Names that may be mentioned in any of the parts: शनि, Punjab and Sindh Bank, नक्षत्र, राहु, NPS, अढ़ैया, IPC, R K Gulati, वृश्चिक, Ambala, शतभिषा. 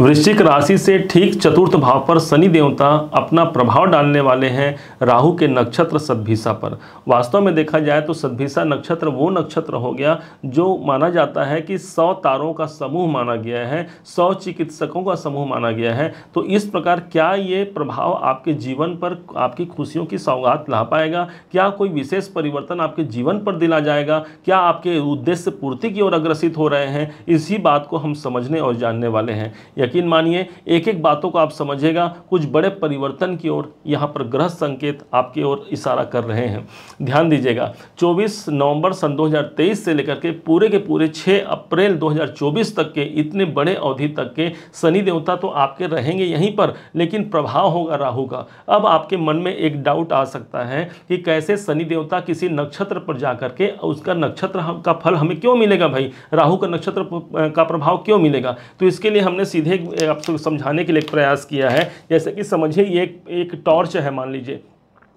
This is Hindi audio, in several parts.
वृश्चिक राशि से ठीक चतुर्थ भाव पर शनि देवता अपना प्रभाव डालने वाले हैं राहु के नक्षत्र शतभिषा पर। वास्तव में देखा जाए तो शतभिषा नक्षत्र वो नक्षत्र हो गया जो माना जाता है कि 100 तारों का समूह माना गया है, 100 चिकित्सकों का समूह माना गया है। तो इस प्रकार क्या ये प्रभाव आपके जीवन पर आपकी खुशियों की सौगात ला पाएगा? क्या कोई विशेष परिवर्तन आपके जीवन पर दिला जाएगा? क्या आपके उद्देश्य पूर्ति की ओर अग्रसित हो रहे हैं? इसी बात को हम समझने और जानने वाले हैं। यकीन मानिए एक एक बातों को आप समझेगा, कुछ बड़े परिवर्तन की ओर यहाँ पर ग्रह संकेत आपकी ओर इशारा कर रहे हैं। ध्यान दीजिएगा 24 नवंबर सन 2023 से लेकर के पूरे के पूरे 6 अप्रैल 2024 तक के इतने बड़े अवधि तक के शनि देवता तो आपके रहेंगे यहीं पर, लेकिन प्रभाव होगा राहु का। अब आपके मन में एक डाउट आ सकता है कि कैसे शनि देवता किसी नक्षत्र पर जा करके उसका नक्षत्र का फल हमें क्यों मिलेगा? भाई राहु का नक्षत्र का प्रभाव क्यों मिलेगा? तो इसके लिए हमने सीधे आपको समझाने के लिए प्रयास किया है। जैसे कि समझिए ये एक टॉर्च है मान लीजिए,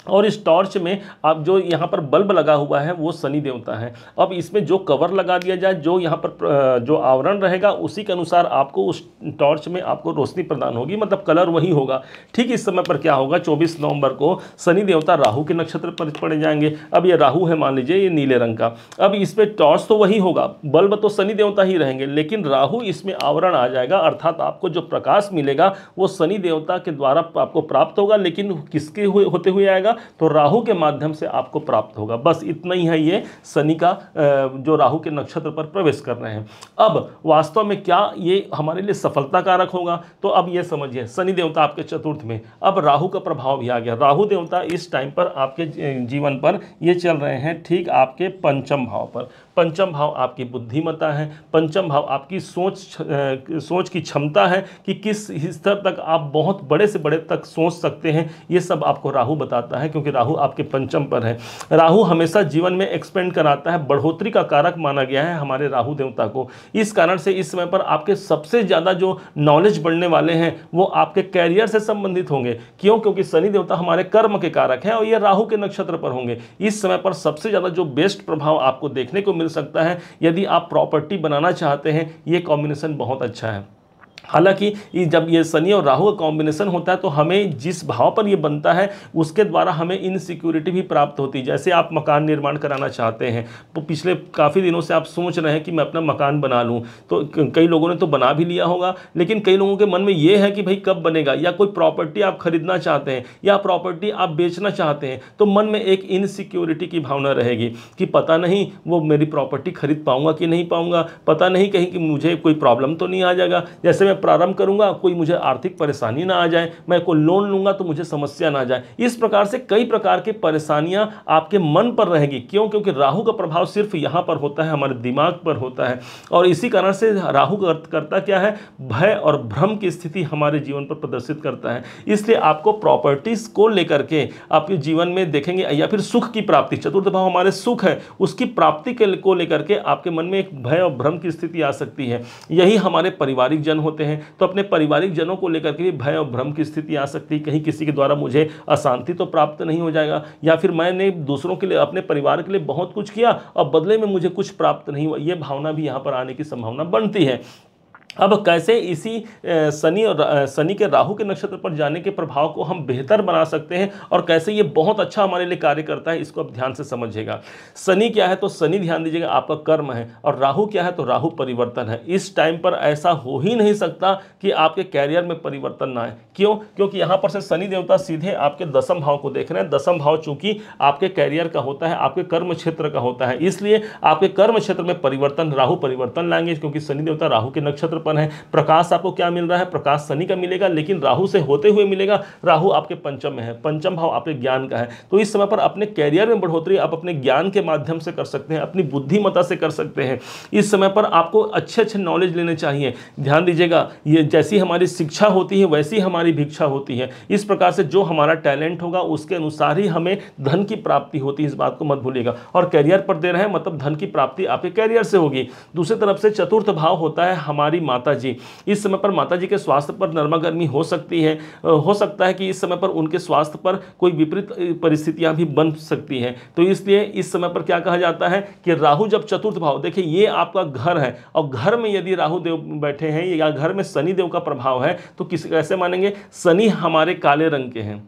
और इस टॉर्च में आप जो यहाँ पर बल्ब लगा हुआ है वो शनि देवता है। अब इसमें जो कवर लगा दिया जाए, जो यहाँ पर जो आवरण रहेगा उसी के अनुसार आपको उस टॉर्च में आपको रोशनी प्रदान होगी, मतलब कलर वही होगा। ठीक इस समय पर क्या होगा, 24 नवंबर को शनि देवता राहु के नक्षत्र पर पड़े जाएंगे। अब ये राहु है मान लीजिए, ये नीले रंग का। अब इसमें टॉर्च तो वही होगा, बल्ब तो शनि देवता ही रहेंगे, लेकिन राहु इसमें आवरण आ जाएगा, अर्थात आपको जो प्रकाश मिलेगा वो शनि देवता के द्वारा आपको प्राप्त होगा, लेकिन किसके होते हुए आएगा तो राहु के माध्यम से आपको प्राप्त होगा। बस इतना ही है ये शनि का जो राहु के नक्षत्र पर प्रवेश कर रहे हैं। अब वास्तव में क्या ये हमारे लिए सफलता कारक होगा? तो अब ये समझिए शनि देवता आपके चतुर्थ में, अब राहु का प्रभाव भी आ गया। राहु देवता इस टाइम पर आपके जीवन पर ये चल रहे हैं ठीक आपके पंचम भाव पर। पंचम भाव आपकी बुद्धिमत्ता है, पंचम भाव आपकी सोच की क्षमता है कि किस स्तर तक आप बहुत बड़े से बड़े तक सोच सकते हैं, ये सब आपको राहु बताता है क्योंकि राहु आपके पंचम पर है। राहु हमेशा जीवन में एक्सपेंड कराता है, बढ़ोतरी का कारक माना गया है हमारे राहु देवता को। इस कारण से इस समय पर आपके सबसे ज़्यादा जो नॉलेज बढ़ने वाले हैं वो आपके कैरियर से संबंधित होंगे। क्यों? क्योंकि शनि देवता हमारे कर्म के कारक हैं और ये राहु के नक्षत्र पर होंगे। इस समय पर सबसे ज़्यादा जो बेस्ट प्रभाव आपको देखने को सकता है, यदि आप प्रॉपर्टी बनाना चाहते हैं यह कॉम्बिनेशन बहुत अच्छा है। हालांकि जब ये शनि और राहु का कॉम्बिनेशन होता है तो हमें जिस भाव पर ये बनता है उसके द्वारा हमें इनसिक्योरिटी भी प्राप्त होती है। जैसे आप मकान निर्माण कराना चाहते हैं तो पिछले काफ़ी दिनों से आप सोच रहे हैं कि मैं अपना मकान बना लूं, तो कई लोगों ने तो बना भी लिया होगा, लेकिन कई लोगों के मन में ये है कि भाई कब बनेगा। या कोई प्रॉपर्टी आप खरीदना चाहते हैं या प्रॉपर्टी आप बेचना चाहते हैं तो मन में एक इनसिक्योरिटी की भावना रहेगी कि पता नहीं वो मेरी प्रॉपर्टी खरीद पाऊँगा कि नहीं पाऊँगा, पता नहीं कहीं कि मुझे कोई प्रॉब्लम तो नहीं आ जाएगा। जैसे मैं प्रारंभ करूंगा कोई मुझे आर्थिक परेशानी ना आ जाए, मैं कोई लोन लूंगा तो मुझे समस्या ना आ जाए। इस प्रकार से कई प्रकार की परेशानियां आपके मन पर रहेगी। क्यों? क्योंकि राहु का प्रभाव सिर्फ यहां पर होता है, हमारे दिमाग पर होता है। और इसी कारण से राहु का करता क्या है, भय और भ्रम की स्थिति हमारे जीवन पर प्रदर्शित करता है। इसलिए आपको प्रॉपर्टीज को लेकर के आपके जीवन में देखेंगे या फिर सुख की प्राप्ति, चतुर्थ भाव हमारे सुख है, उसकी प्राप्ति को लेकर के आपके मन में एक भय और भ्रम की स्थिति आ सकती है। यही हमारे पारिवारिक जन होते हैं तो अपने पारिवारिक जनों को लेकर के भी भय और भ्रम की स्थिति आ सकती है, कहीं किसी के द्वारा मुझे अशांति तो प्राप्त नहीं हो जाएगा, या फिर मैंने दूसरों के लिए अपने परिवार के लिए बहुत कुछ किया और बदले में मुझे कुछ प्राप्त नहीं हुआ, ये भावना भी यहाँ पर आने की संभावना बनती है। अब कैसे इसी शनि के राहु के नक्षत्र पर जाने के प्रभाव को हम बेहतर बना सकते हैं और कैसे ये बहुत अच्छा हमारे लिए कार्य करता है, इसको आप ध्यान से समझिएगा। शनि क्या है तो शनि ध्यान दीजिएगा आपका कर्म है, और राहु क्या है तो राहु परिवर्तन है। इस टाइम पर ऐसा हो ही नहीं सकता कि आपके कैरियर में परिवर्तन ना आए। क्यों? क्योंकि यहाँ पर से शनि देवता सीधे आपके दसम भाव को देख रहे हैं। दसम भाव चूँकि आपके कैरियर का होता है, आपके कर्म क्षेत्र का होता है, इसलिए आपके कर्म क्षेत्र में परिवर्तन राहु परिवर्तन लाएंगे क्योंकि शनि देवता राहु के नक्षत्र है। प्रकाश आपको क्या मिल रहा है, प्रकाश शनि का मिलेगा लेकिन राहु से होते हुए मिलेगा। राहु आपके पंचम में है, पंचम भाव आपके ज्ञान का है, तो इस समय पर अपने कैरियर में बढ़ोतरी आप अपने ज्ञान के माध्यम से कर सकते हैं, अपनी बुद्धिमत्ता से कर सकते हैं। इस समय पर आपको अच्छे अच्छे नॉलेज लेने चाहिए। ध्यान दीजिएगा ये जैसी हमारी शिक्षा होती है वैसी हमारी भिक्षा होती है। इस प्रकार से जो हमारा टैलेंट होगा उसके अनुसार ही हमें धन की प्राप्ति होती है, इस बात को मत भूलिएगा। और कैरियर पर दे रहे हैं मतलब धन की प्राप्ति आपके कैरियर से होगी। दूसरी तरफ से चतुर्थ भाव होता है हमारी माताजी, इस समय पर माताजी के स्वास्थ्य पर नरमा गर्मी हो सकती है। हो सकता है कि इस समय पर उनके स्वास्थ्य पर कोई विपरीत परिस्थितियां भी बन सकती हैं। तो इसलिए इस समय पर क्या कहा जाता है कि राहु जब चतुर्थ भाव, देखिए ये आपका घर है और घर में यदि राहु देव बैठे हैं या घर में शनि देव का प्रभाव है तो किस कैसे मानेंगे, शनि हमारे काले रंग के हैं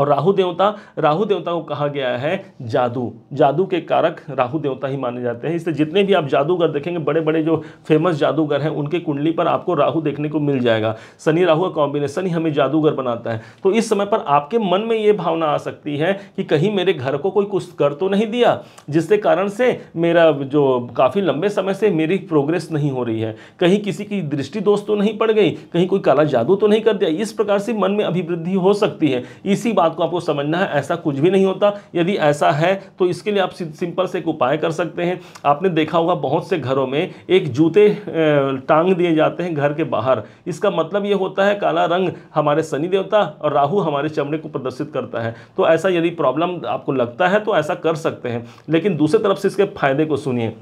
और राहु देवता को कहा गया है जादू, जादू के कारक राहु देवता ही माने जाते हैं। इसलिए जितने भी आप जादूगर देखेंगे, बड़े बड़े जो फेमस जादूगर हैं, उनके कुंडली पर आपको राहु देखने को मिल जाएगा। शनि राहु का कॉम्बिनेशन ही हमें जादूगर बनाता है। तो इस समय पर आपके मन में ये भावना आ सकती है कि कहीं मेरे घर को कोई कुछ कर तो नहीं दिया जिसके कारण से मेरा जो काफ़ी लंबे समय से मेरी प्रोग्रेस नहीं हो रही है, कहीं किसी की दृष्टि दोष तो नहीं पड़ गई, कहीं कोई काला जादू तो नहीं कर दिया, इस प्रकार से मन में अभिवृद्धि हो सकती है। इसी बात को आपको समझना है, ऐसा कुछ भी नहीं होता। यदि ऐसा है तो इसके लिए आप सिंपल से एक उपाय कर सकते हैं। आपने देखा होगा बहुत से घरों में एक जूते टांग दिए जाते हैं घर के बाहर। इसका मतलब ये होता है काला रंग हमारे शनि देवता और राहु हमारे चमड़े को प्रदर्शित करता है। तो ऐसा यदि प्रॉब्लम आपको लगता है तो ऐसा कर सकते हैं, लेकिन दूसरी तरफ से इसके फायदे को सुनिए।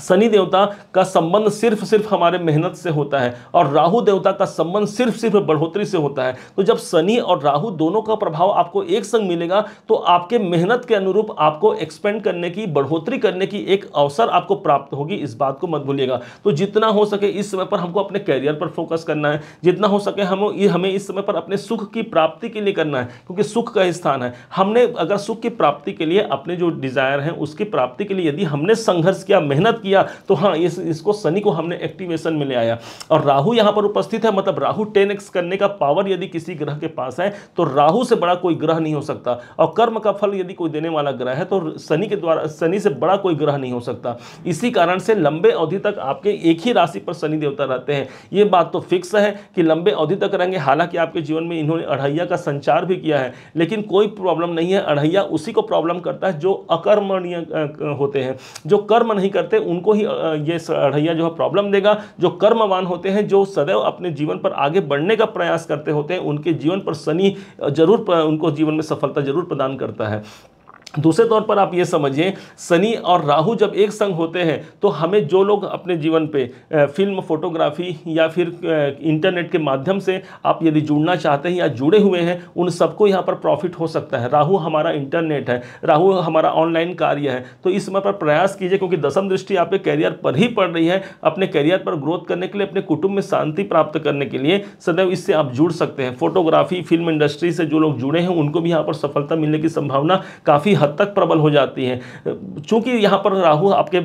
शनि देवता का संबंध सिर्फ हमारे मेहनत से होता है और राहु देवता का संबंध सिर्फ बढ़ोतरी से होता है। तो जब शनि और राहु दोनों का प्रभाव आपको एक संग मिलेगा तो आपके मेहनत के अनुरूप आपको एक्सपेंड करने की, बढ़ोतरी करने की एक अवसर आपको प्राप्त होगी, इस बात को मत भूलिएगा। तो जितना हो सके इस समय पर हमको अपने कैरियर पर फोकस करना है, जितना हो सके हमें इस समय पर अपने सुख की प्राप्ति के लिए करना है, क्योंकि सुख का स्थान है। हमने अगर सुख की प्राप्ति के लिए अपने जो डिज़ायर हैं उसकी प्राप्ति के लिए यदि हमने संघर्ष किया, मेहनत किया, तो हाँ इसको शनि को हमने एक्टिवेशन में ले आया और राहु यहां पर उपस्थित है। मतलब राहु 10x करने का पावर यदि किसी ग्रह के पास है तो राहु से बड़ा कोई ग्रह नहीं हो सकता, और कर्म का फल यदि कोई देने वाला ग्रह है तो शनि के द्वारा, शनि से बड़ा कोई ग्रह नहीं हो सकता। इसी कारण से लंबे अवधि तक आपके एक ही राशि पर शनि देवता रहते हैं, यह बात तो फिक्स है कि लंबे अवधि तक रहेंगे। हालांकि आपके जीवन में इन्होंने अढ़ैया का संचार भी किया है, लेकिन कोई प्रॉब्लम नहीं है। अढ़ैया उसी को प्रॉब्लम करता है जो अकर्मणीय होते हैं, जो कर्म नहीं करते उनको ही ये अढ़ैया जो है प्रॉब्लम देगा। जो कर्मवान होते हैं, जो सदैव अपने जीवन पर आगे बढ़ने का प्रयास करते होते हैं, उनके जीवन पर शनि जरूर उनको जीवन में सफलता जरूर प्रदान करता है। दूसरे तौर पर आप ये समझिए, शनि और राहु जब एक संग होते हैं तो हमें जो लोग अपने जीवन पे फिल्म, फोटोग्राफी या फिर इंटरनेट के माध्यम से आप यदि जुड़ना चाहते हैं या जुड़े हुए हैं, उन सबको यहाँ पर प्रॉफिट हो सकता है। राहु हमारा इंटरनेट है, राहु हमारा ऑनलाइन कार्य है। तो इस समय पर प्रयास कीजिए, क्योंकि दशम दृष्टि आपके कैरियर पर ही पड़ रही है। अपने कैरियर पर ग्रोथ करने के लिए, अपने कुटुंब में शांति प्राप्त करने के लिए सदैव इससे आप जुड़ सकते हैं। फोटोग्राफी, फिल्म इंडस्ट्री से जो लोग जुड़े हैं उनको भी यहाँ पर सफलता मिलने की संभावना काफ़ी हद तक प्रबल हो जाती है। चूंकि यहाँ पर राहु आपके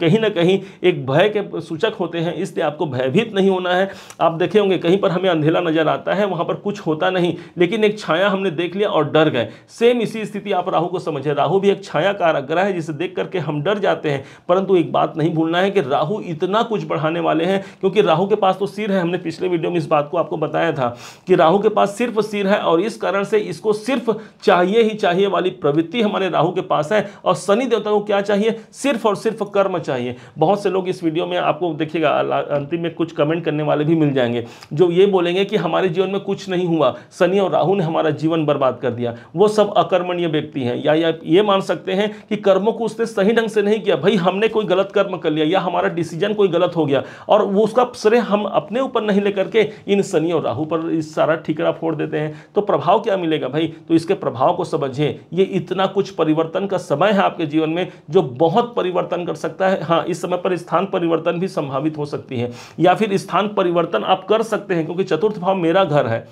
कहीं ना कहीं एक भय के सूचक होते हैं, इसलिए आपको भयभीत नहीं होना है। आप देखे होंगे कहीं पर हमें अंधेला नजर आता है, वहाँ पर कुछ होता नहीं, लेकिन एक छाया हमने देख लिया और डर गए। सेम इसी स्थिति आप राहु को समझे। राहु भी एक छाया कारक ग्रह है जिसे देख करके हम डर जाते हैं, परंतु एक बात नहीं भूलना है कि राहु इतना कुछ बढ़ाने वाले हैं, क्योंकि राहु के पास तो सिर है। हमने पिछले वीडियो में इस बात को आपको बताया था कि राहु के पास सिर्फ सिर है और इस कारण से इसको सिर्फ चाहिए ही चाहिए वाली प्रवृत्ति राहु के पास है। और शनि देवता को क्या चाहिए? सिर्फ और सिर्फ कर्म चाहिए। बहुत से लोग इस वीडियो में आपको देखिएगा अंतिम में कुछ कमेंट करने वाले भी मिल जाएंगे जो ये बोलेंगे कि हमारे जीवन में कुछ नहीं हुआ, शनि और राहु ने हमारा जीवन बर्बाद कर दिया। वो सब अकर्मणीय व्यक्ति हैं, या ये मान सकते हैं कि कर्मों को उसने सही ढंग से नहीं किया, भाई हमने कोई गलत कर्म कर लिया या हमारा डिसीजन कोई गलत हो गया और वो उसका श्रेय हम अपने ऊपर नहीं लेकर के इन शनि और राहु पर सारा ठिकरा फोड़ देते हैं। तो प्रभाव क्या मिलेगा भाई? तो इसके प्रभाव को समझें। ये इतना कुछ परिवर्तन का समय है आपके जीवन में जो बहुत परिवर्तन कर सकता है। हाँ, इस समय पर स्थान परिवर्तन भी संभावित हो सकती है, या फिर स्थान परिवर्तन आप कर सकते हैं, क्योंकि चतुर्थ भाव मेरा घर है।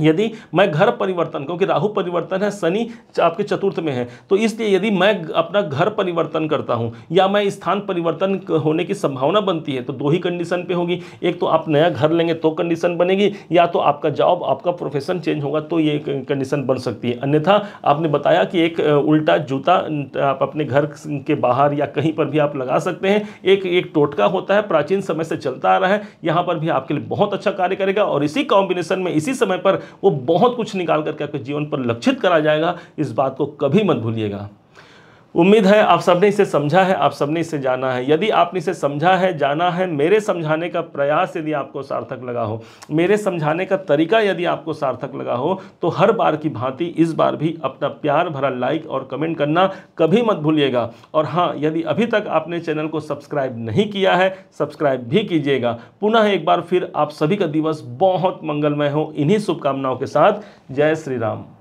यदि मैं घर परिवर्तन, क्योंकि राहु परिवर्तन है, शनि आपके चतुर्थ में है, तो इसलिए यदि मैं अपना घर परिवर्तन करता हूं या मैं स्थान परिवर्तन होने की संभावना बनती है तो दो ही कंडीशन पे होगी। एक तो आप नया घर लेंगे तो कंडीशन बनेगी, या तो आपका जॉब, आपका प्रोफेशन चेंज होगा तो ये कंडीशन बन सकती है। अन्यथा आपने बताया कि एक उल्टा जूता आप अपने घर के बाहर या कहीं पर भी आप लगा सकते हैं। एक टोटका होता है, प्राचीन समय से चलता आ रहा है, यहाँ पर भी आपके लिए बहुत अच्छा कार्य करेगा और इसी कॉम्बिनेशन में इसी समय पर वो बहुत कुछ निकाल करके आपके जीवन पर लक्षित करा जाएगा। इस बात को कभी मत भूलिएगा। उम्मीद है आप सबने इसे समझा है, आप सबने इसे जाना है। यदि आपने इसे समझा है, जाना है, मेरे समझाने का प्रयास यदि आपको सार्थक लगा हो, मेरे समझाने का तरीका यदि आपको सार्थक लगा हो, तो हर बार की भांति इस बार भी अपना प्यार भरा लाइक और कमेंट करना कभी मत भूलिएगा। और हाँ, यदि अभी तक आपने चैनल को सब्सक्राइब नहीं किया है, सब्सक्राइब भी कीजिएगा। पुनः एक बार फिर आप सभी का दिवस बहुत मंगलमय हो, इन्हीं शुभकामनाओं के साथ जय श्री राम।